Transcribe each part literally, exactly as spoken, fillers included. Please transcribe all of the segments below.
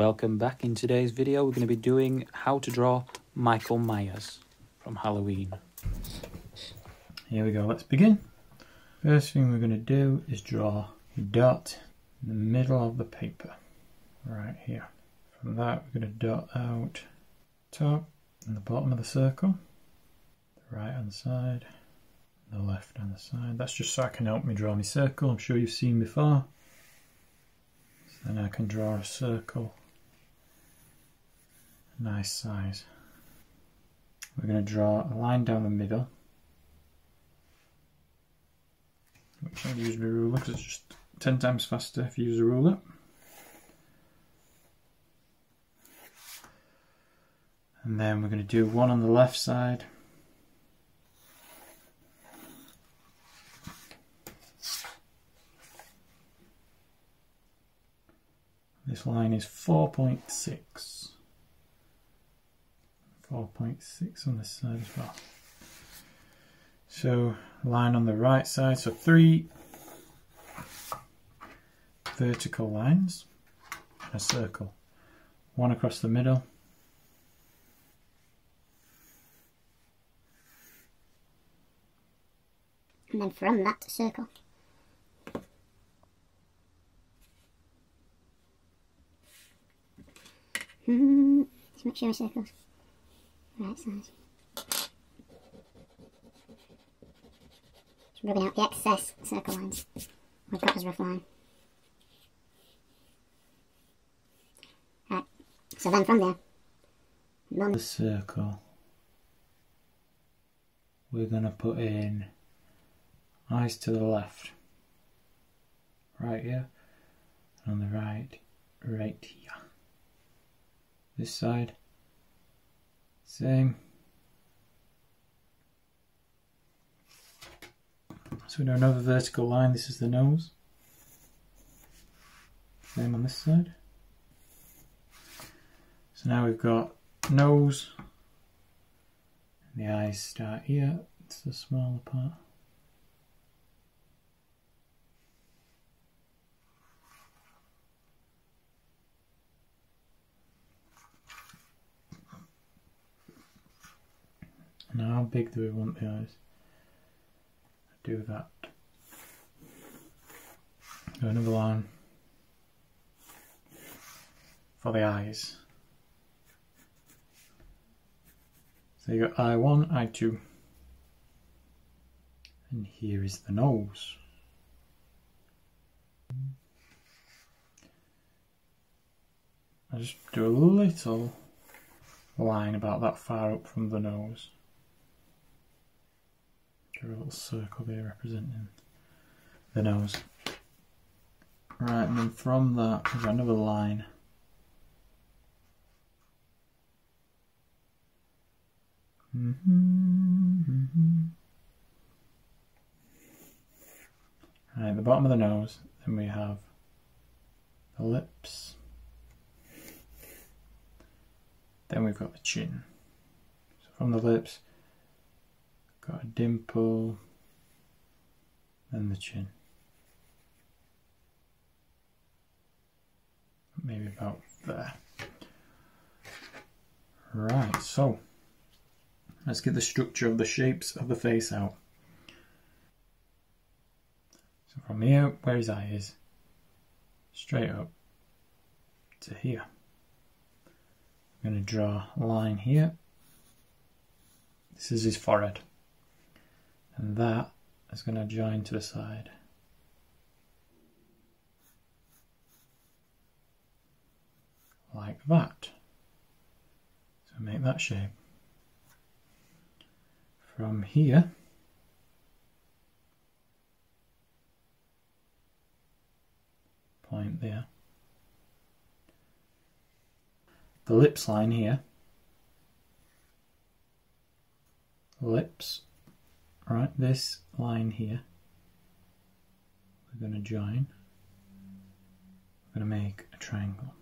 Welcome back. In today's video we're going to be doing how to draw Michael Myers from Halloween. Here we go, let's begin. First thing we're going to do is draw a dot in the middle of the paper, right here. From that we're going to dot out top and the bottom of the circle, the right hand side, the left hand side. That's just so I can help me draw my circle, I'm sure you've seen before. Then I can draw a circle, a nice size. We're going to draw a line down the middle, which I'll use my ruler because it's just ten times faster if you use a ruler. And then we're going to do one on the left side, this line is four point six. four point six on this side as well. So line on the right side, so three vertical lines and a circle. One across the middle. And then from that circle. Mm-hmm. Let's make sure my circles. Right size. Just rubbing out the excess circle lines we've got as rough line. Right. So then from there, the circle. We're gonna put in eyes to the left. Right here. And on the right, right here. This side, same. So we do another vertical line, this is the nose. Same on this side. So now we've got nose, and the eyes start here, it's the smaller part. Now how big do we want the eyes? Do that. Do another line for the eyes. So you got eye one, eye two. And here is the nose. I just do a little line about that far up from the nose. A little circle there representing the nose. Right, and then from that we've got another line. Mm-hmm, mm-hmm. Right, the bottom of the nose, then we have the lips. Then we've got the chin. So from the lips, got a dimple and the chin. Maybe about there. Right, so let's get the structure of the shapes of the face out. So from here, where his eye is, straight up to here. I'm going to draw a line here. This is his forehead. And that is going to join to the side. Like that. So make that shape. From here, point there. The lips line here. Lips. Right, this line here, we're going to join, we're going to make a triangle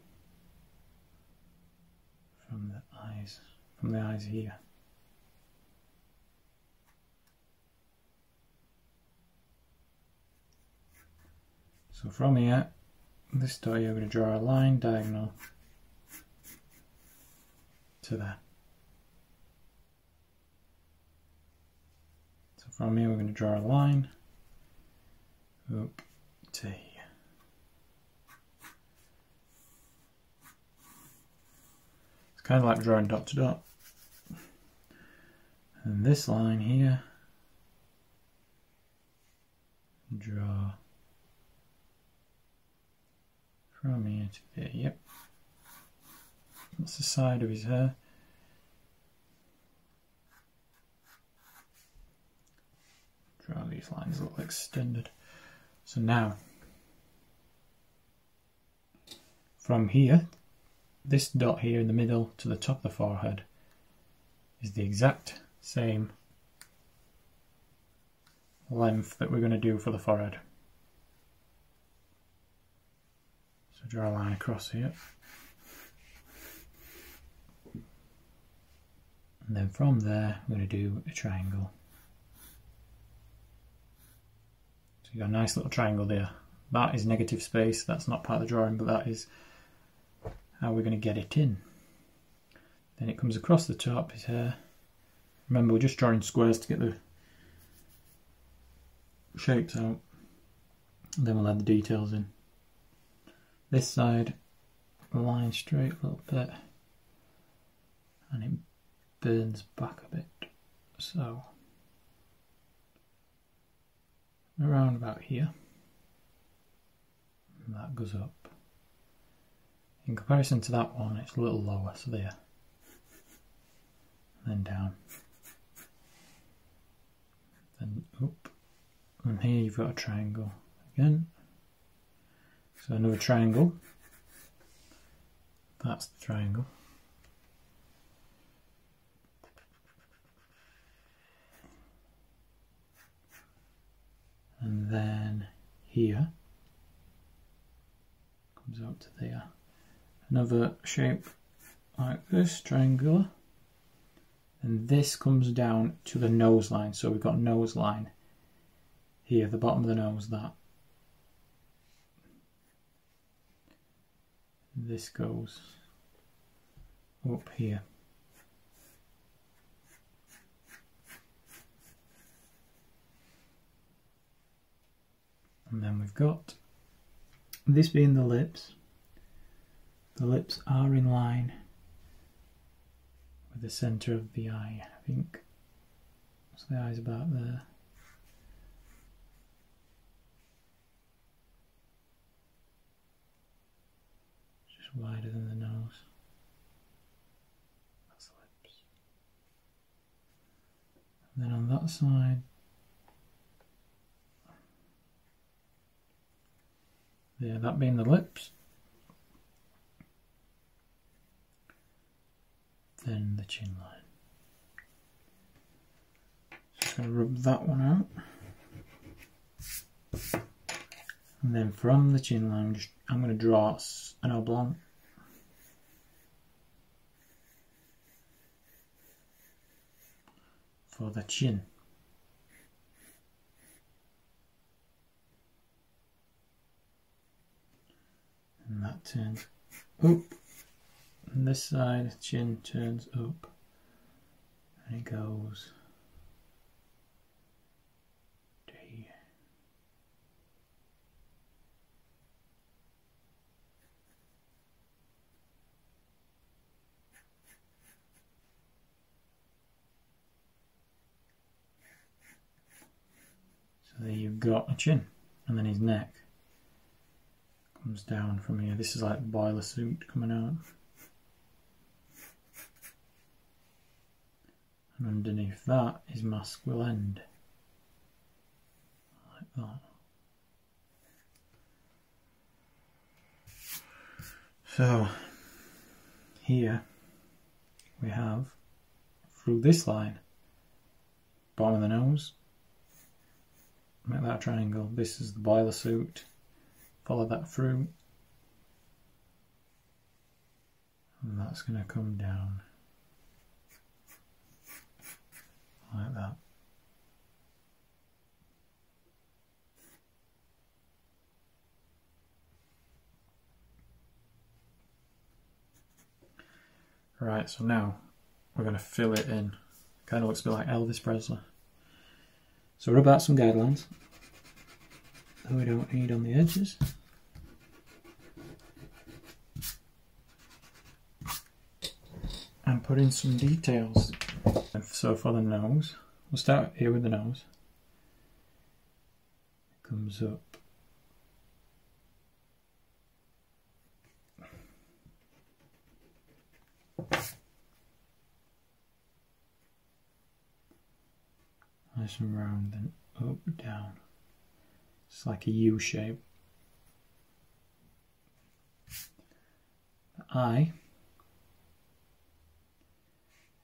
from the eyes, from the eyes here. So from here, this dot here, we're going to draw a line diagonal to that. So from here we're going to draw a line up to here. It's kind of like drawing dot to dot. And this line here, draw from here to there, yep. That's the side of his hair. Draw these lines a little extended. So now, from here, this dot here in the middle to the top of the forehead is the exact same length that we're going to do for the forehead. So draw a line across here. And then from there, I'm going to do a triangle. So you've got a nice little triangle there. That is negative space, that's not part of the drawing, but that is how we're going to get it in. Then it comes across the top, his hair. Remember, we're just drawing squares to get the shapes out. And then we'll add the details in. This side, line straight a little bit. And it burns back a bit, so around about here, and that goes up. In comparison to that one, it's a little lower, so there, and then down, then up, and here you've got a triangle again. So another triangle, that's the triangle. And then here, comes out to there, another shape like this, triangular, and this comes down to the nose line, so we've got nose line here, the bottom of the nose, that. This goes up here. And then we've got this being the lips. The lips are in line with the centre of the eye, I think. So the eye's about there. Just wider than the nose. That's the lips. And then on that side, yeah, that being the lips, then the chin line. Just going to rub that one out, and then from the chin line, just, I'm going to draw an oblong. For the chin. And that turns up, and this side chin turns up, and it goes to here. So there you've got a chin, and then his neck. Comes down from here. This is like boiler suit coming out. And underneath that, his mask will end. Like that. So, here we have, through this line, bottom of the nose, make that a triangle. This is the boiler suit. Follow that through, and that's going to come down like that. Right, so now we're going to fill it in. Kind of looks a bit like Elvis Presley. So rub out some guidelines that we don't need on the edges. And put in some details. And so for the nose, we'll start here with the nose. It comes up. Nice and round, then up, down. It's like a U shape. The eye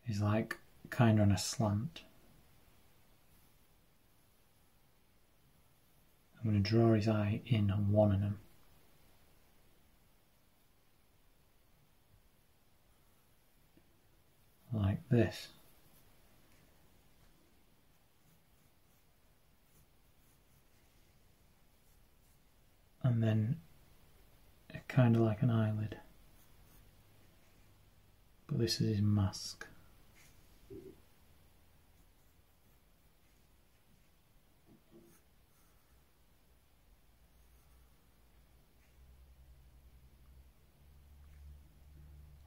is like kind of on a slant. I'm going to draw his eye in on one of them. Like this. And then kind of like an eyelid. But this is his mask.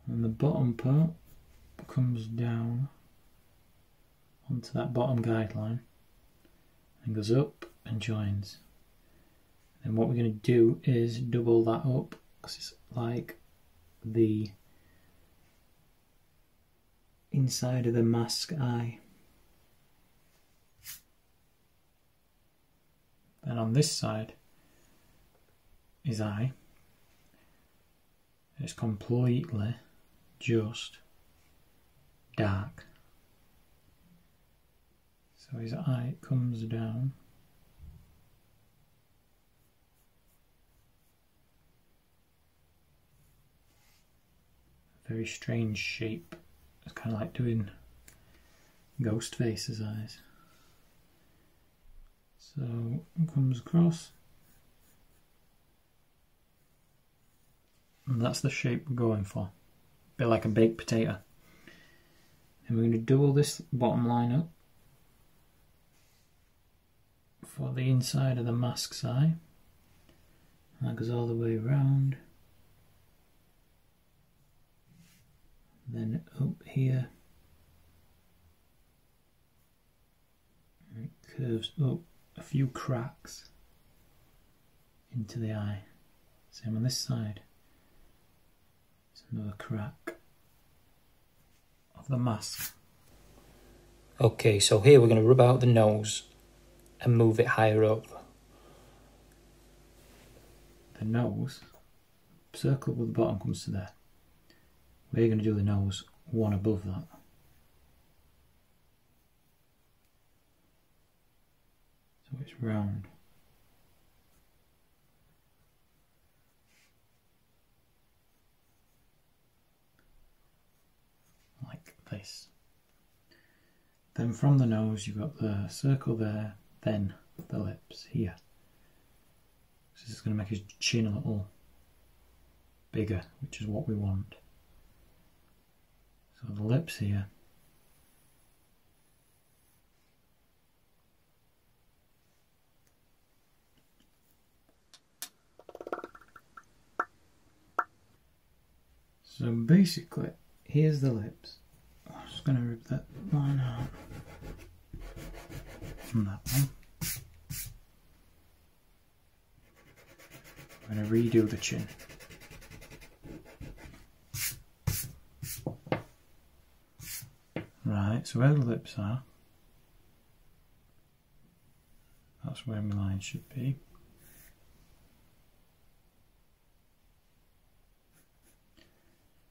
And the bottom part comes down onto that bottom guideline and goes up and joins. And what we're going to do is double that up, because it's like the inside of the mask eye. And on this side is eye. It's completely just dark. So his eye comes down. Very strange shape. It's kind of like doing Ghostface's eyes. So it comes across. And that's the shape we're going for. A bit like a baked potato. And we're going to double this bottom line up for the inside of the mask's eye. And that goes all the way around. Then up here. And it curves up a few cracks into the eye. Same on this side. It's another crack of the mask. Okay, so here we're going to rub out the nose and move it higher up. The nose, circle with the bottom comes to there. We're going to do the nose one above that. So it's round. This. Then from the nose you've got the circle there, then the lips here. So this is going to make his chin a little bigger, which is what we want. So the lips here. So basically, here's the lips. I'm just going to rip that line out from that one. I'm going to redo the chin. Right, so where the lips are, that's where my line should be.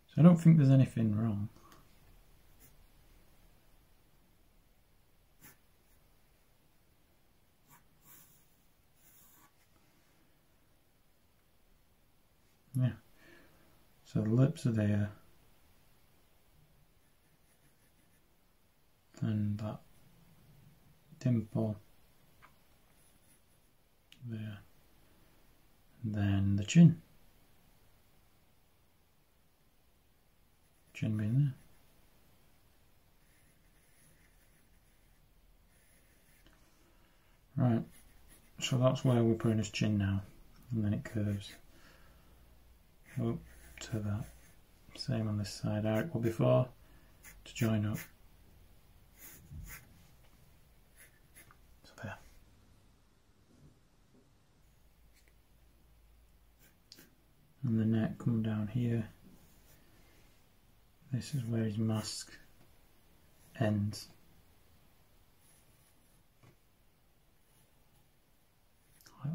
So I don't think there's anything wrong. Yeah, so the lips are there, and that dimple there, and then the chin, Shouldn't be in there. Right, so that's where we're putting his chin now, and then it curves up to that. Same on this side, how it was before, to join up. So there. And the neck come down here. This is where his mask ends.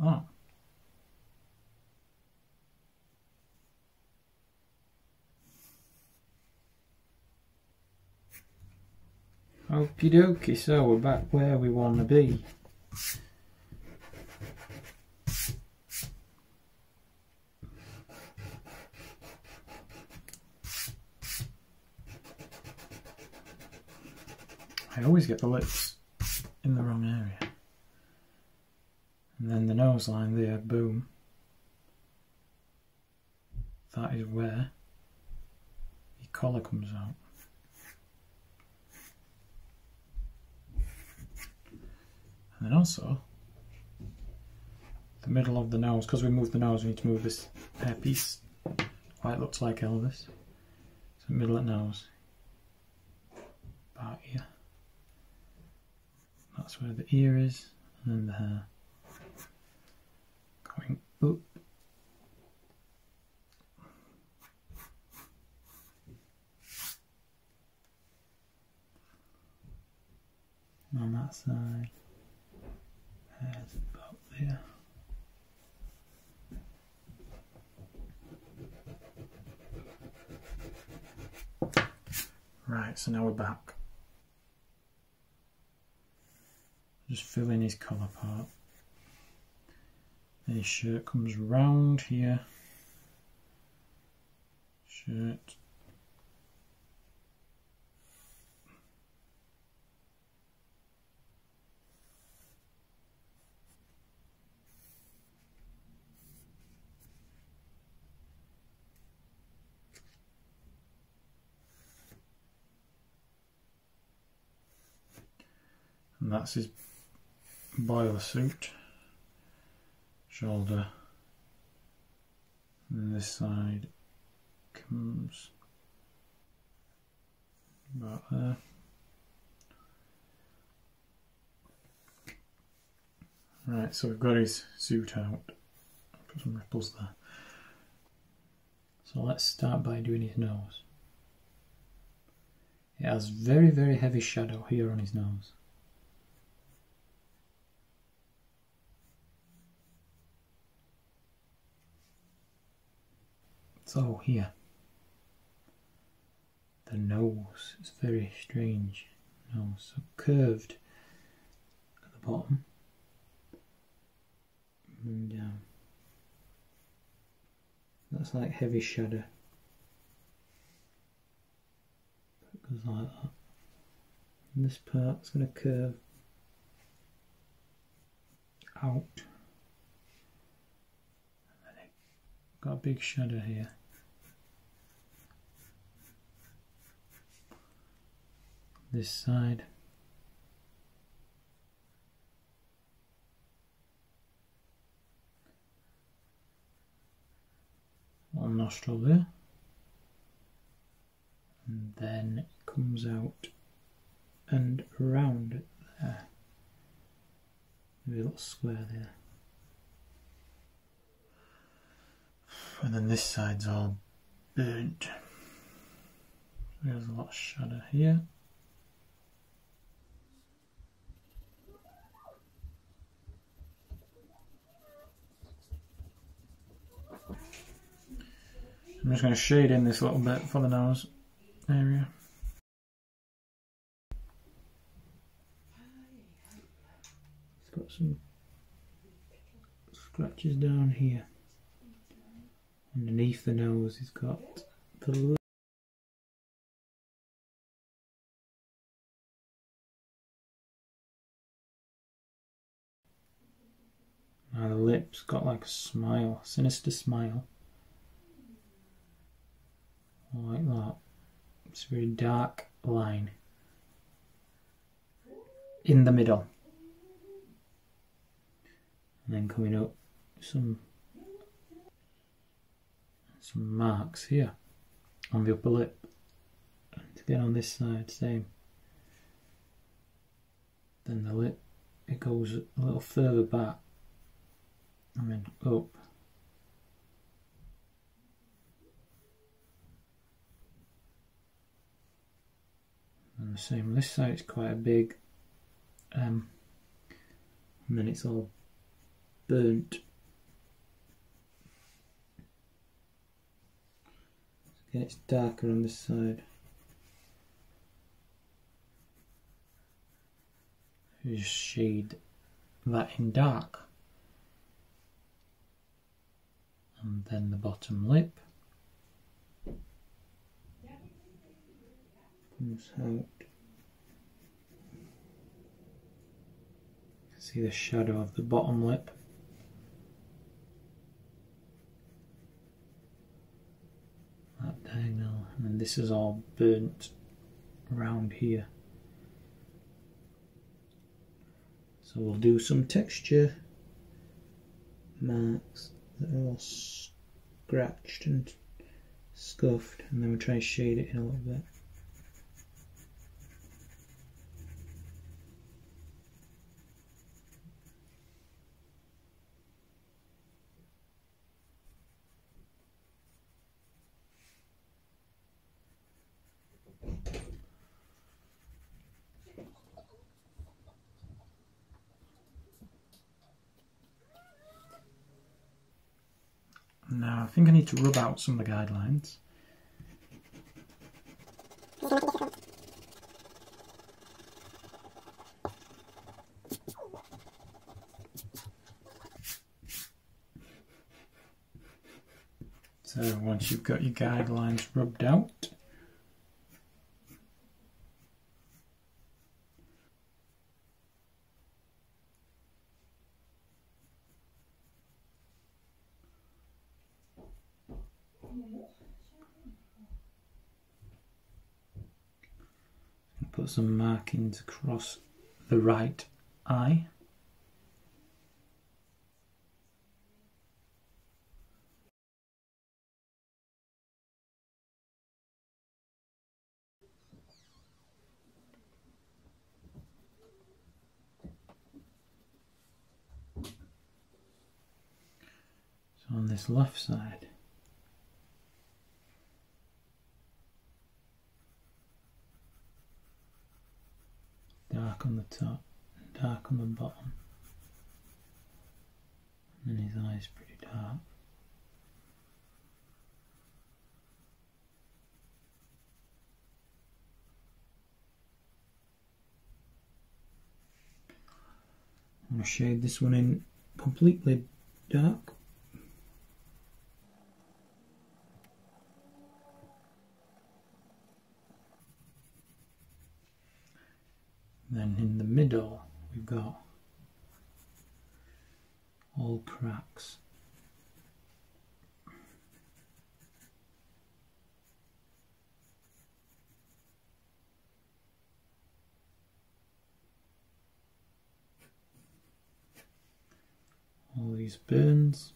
Like that. Okie dokie, so we're back where we want to be. I always get the lips in the wrong area. And then the nose line there, boom. That is where the collar comes out. And then also, the middle of the nose, because we moved the nose, we need to move this hairpiece. Why it looks like Elvis. So middle of the nose. About here. That's where the ear is, and then the hair. Going up. And on that side, there's about there. Right, so now we're back. Just fill in his collar part. His shirt comes round here, shirt, and that's his boiler suit. Shoulder, and this side comes about there, right, so we've got his suit out, put some ripples there, so let's start by doing his nose. It has very very heavy shadow here on his nose. So here, the nose, it's very strange nose, so curved at the bottom and down. That's like heavy shadow. It goes like that. And this part's going to curve out. And then it got a big shadow here. This side, one nostril there, and then it comes out and round it there, maybe a little square there, and then this side's all burnt, there's a lot of shadow here. I'm just going to shade in this little bit for the nose area. It's got some scratches down here. Underneath the nose it's got the now the lips got like a smile, sinister smile. Like that, It's a very dark line in the middle, and then coming up some some marks here on the upper lip, and again on this side, same. Then the lip, it goes a little further back and then up. And the same, this side is quite a big, um, and then it's all burnt. Again, it's darker on this side. You just shade that in dark, and then the bottom lip comes out. You can see the shadow of the bottom lip. That diagonal, and then this is all burnt around here. So we'll do some texture marks that are all scratched and scuffed, and then we'll try and shade it in a little bit. Now, I think I need to rub out some of the guidelines. So, once you've got your guidelines rubbed out, put some markings across the right eye. So on this left side, dark on the top, and dark on the bottom, and his eyes pretty dark. I'm going to shade this one in completely dark. Then in the middle, we've got all cracks. All these burns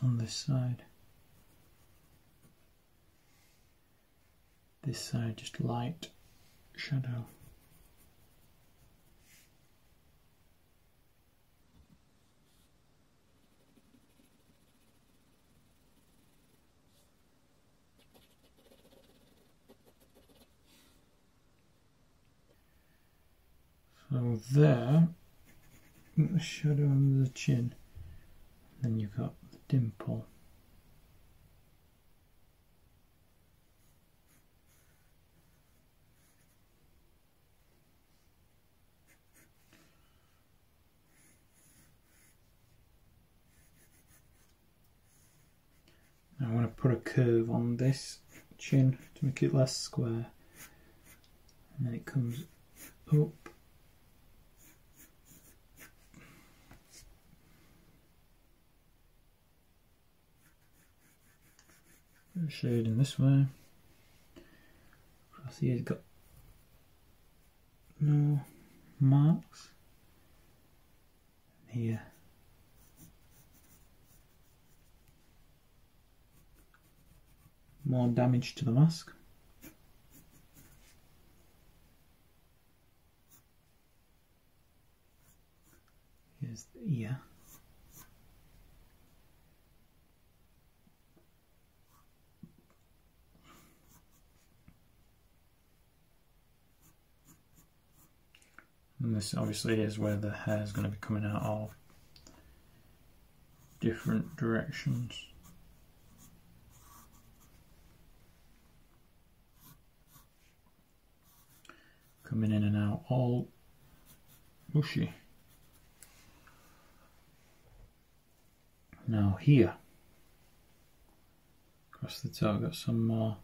on this side. This side, just light shadow. So there, the shadow under the chin, then you've got the dimple. Now I want to put a curve on this chin to make it less square, and then it comes up. Shade in this way, see it's got no marks here. More damage to the mask. Here's the ear. And this obviously is where the hair is going to be coming out all different directions. Coming in and out all bushy. Now here, across the toe, got some more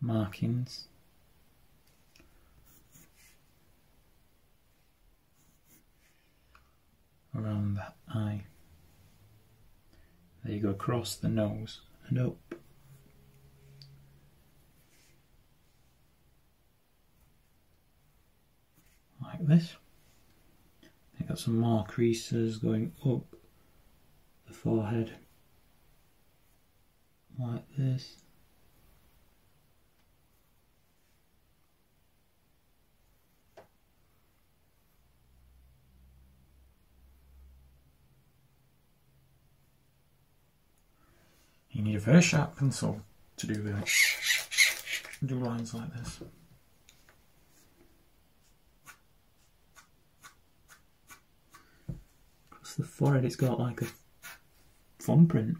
markings. Around the eye. There you go, across the nose and up. Like this. I've got some more creases going up the forehead. Like this. You need a very sharp pencil to do uh, do lines like this. Across the forehead, it's got like a fun print.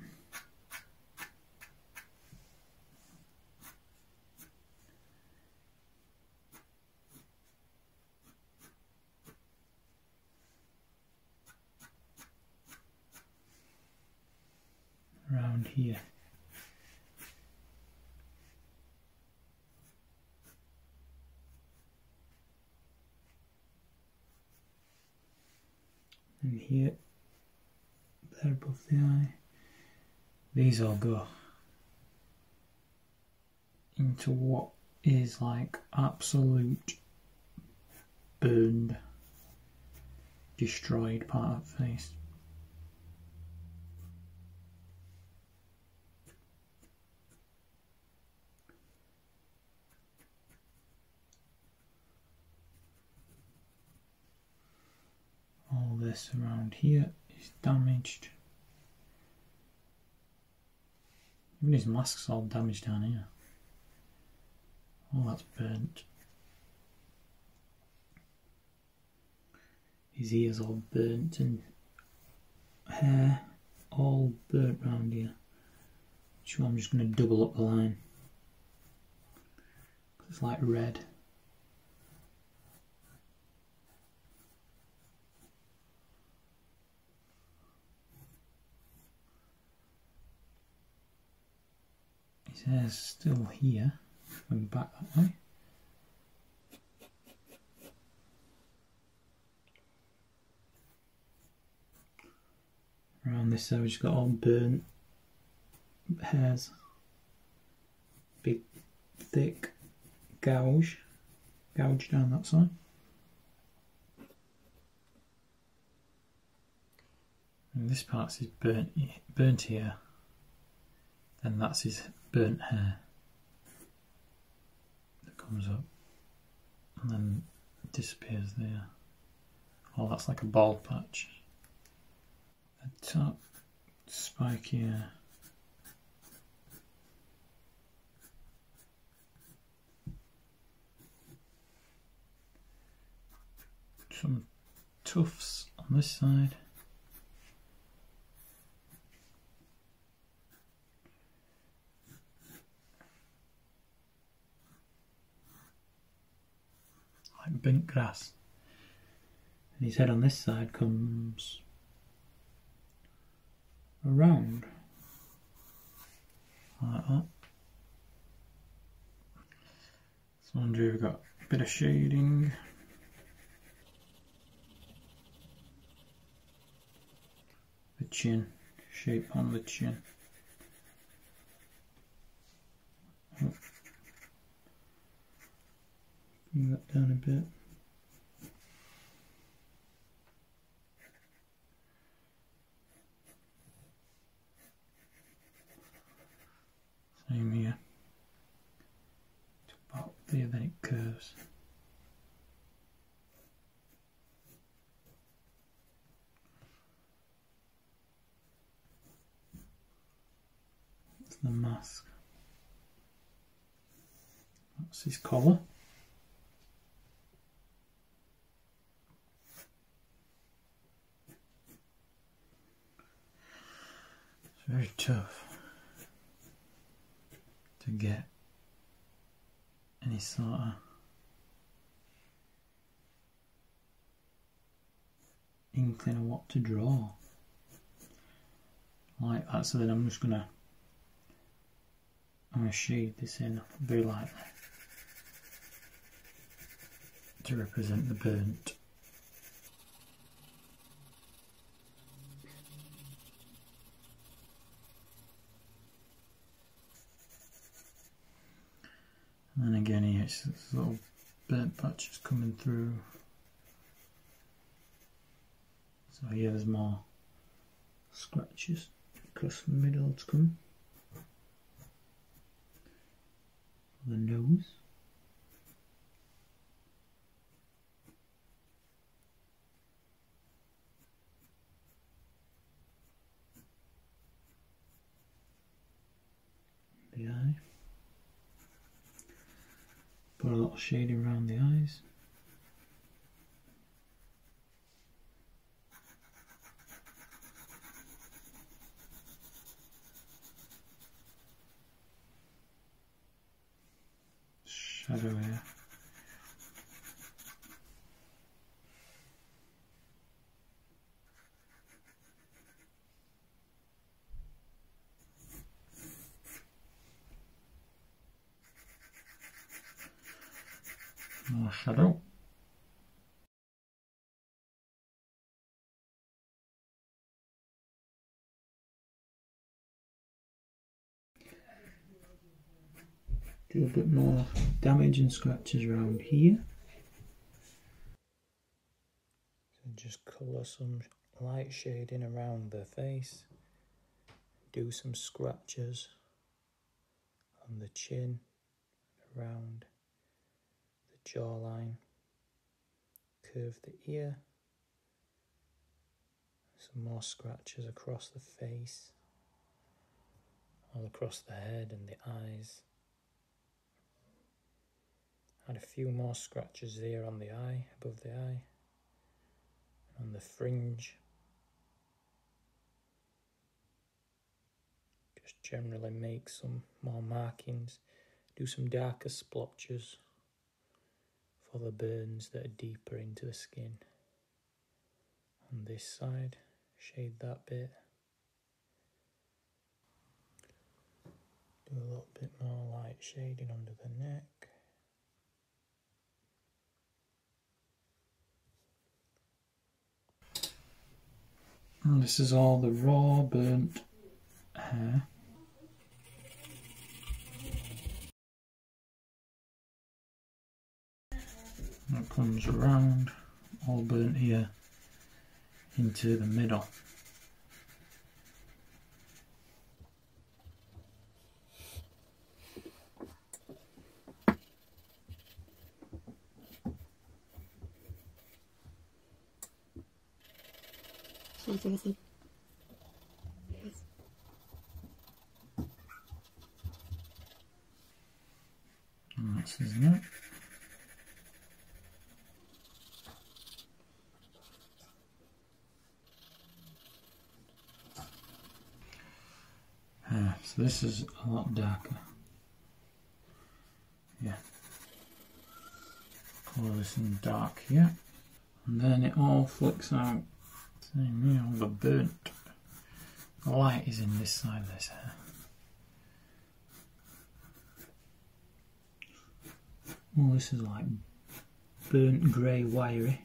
Around here. And here, there above the eye, these all go into what is like absolute burned, destroyed part of the face. All this around here is damaged. Even his mask's all damaged down here. All that's burnt. His ears all burnt and hair all burnt round here. So I'm just going to double up the line. It's like red. His hair's still here, and back that way. Around this side we've just got all burnt hairs. Big, thick gouge. Gouge down that side. And this part's his burnt, burnt here. And that's his burnt hair that comes up and then disappears there. Oh, that's like a bald patch. The top spike here. Some tufts on this side. Burnt grass, and his head on this side comes around like that. So under we've got a bit of shading, the chin, shape on the chin. Bring that down a bit. Same here. To about there, then it curves. That's the mask. That's his collar. It's very tough to get any sort of inkling of what to draw like that, so then I'm just gonna I'm gonna shade this in very lightly to represent the burnt. And then again here, it's this little burnt patches coming through. So here there's more scratches across the middle to come. The nose. The eye. Put a lot of shading around the eyes. Shadow here. More shadow. Do a bit more damage and scratches around here. So just colour some light shading around the face. Do some scratches on the chin, around jawline, curve the ear, some more scratches across the face, all across the head and the eyes. Had a few more scratches there on the eye, above the eye, on the fringe. Just generally make some more markings, do some darker splotches. The burns that are deeper into the skin. On this side, shade that bit. Do a little bit more light shading under the neck. And this is all the raw burnt hair. That comes around, all burnt here, into the middle. And that's his neck. So this is a lot darker. Yeah. Colour this in dark here. And then it all flicks out. Same here, all the burnt. The light is in this side of this hair. Well, this is like burnt grey wiry.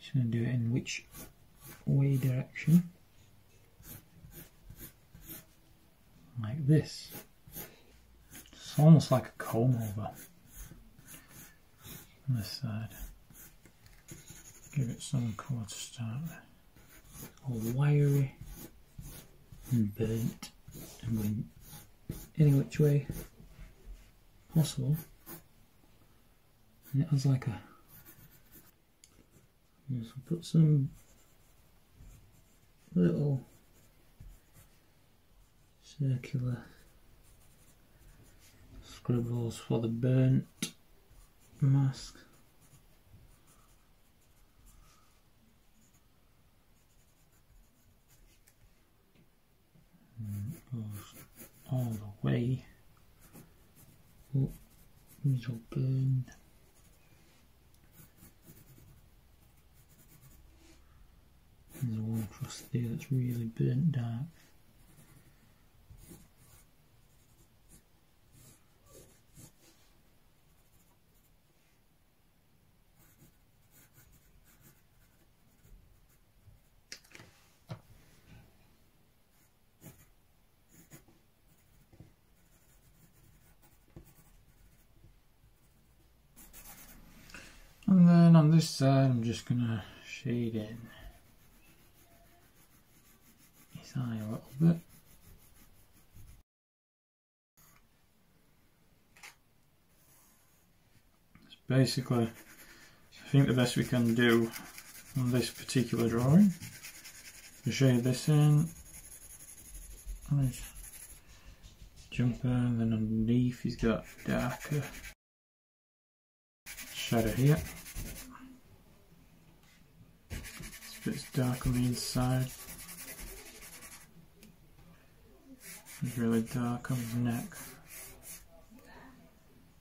Just going to do it in which way direction. Like this. It's almost like a comb over. on this side. Give it some colour to start with. All wiry and burnt and went any which way possible. And it has like a... So put some little circular scribbles for the burnt mask. And it goes all the way. Oh, these all burned. There's one across there that's really burnt dark. And then on this side I'm just gonna shade in a little bit. It's basically, I think the best we can do on this particular drawing. We shade this in, nice jumper, and then underneath he's got darker shadow here. This bit's dark on the inside. It's really dark on the neck.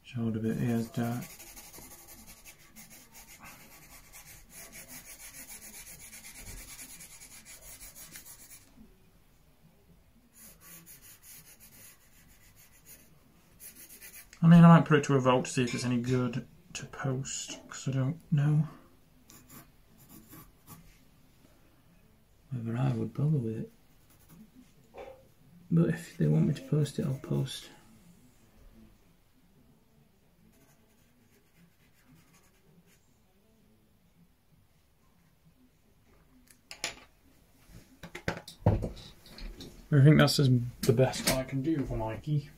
Shoulder bit here is dark. I mean, I might put it to a vote to see if it's any good to post, because I don't know whether I would bother with it. But if they want me to post it, I'll post. I think that's the best I can do for Mikey.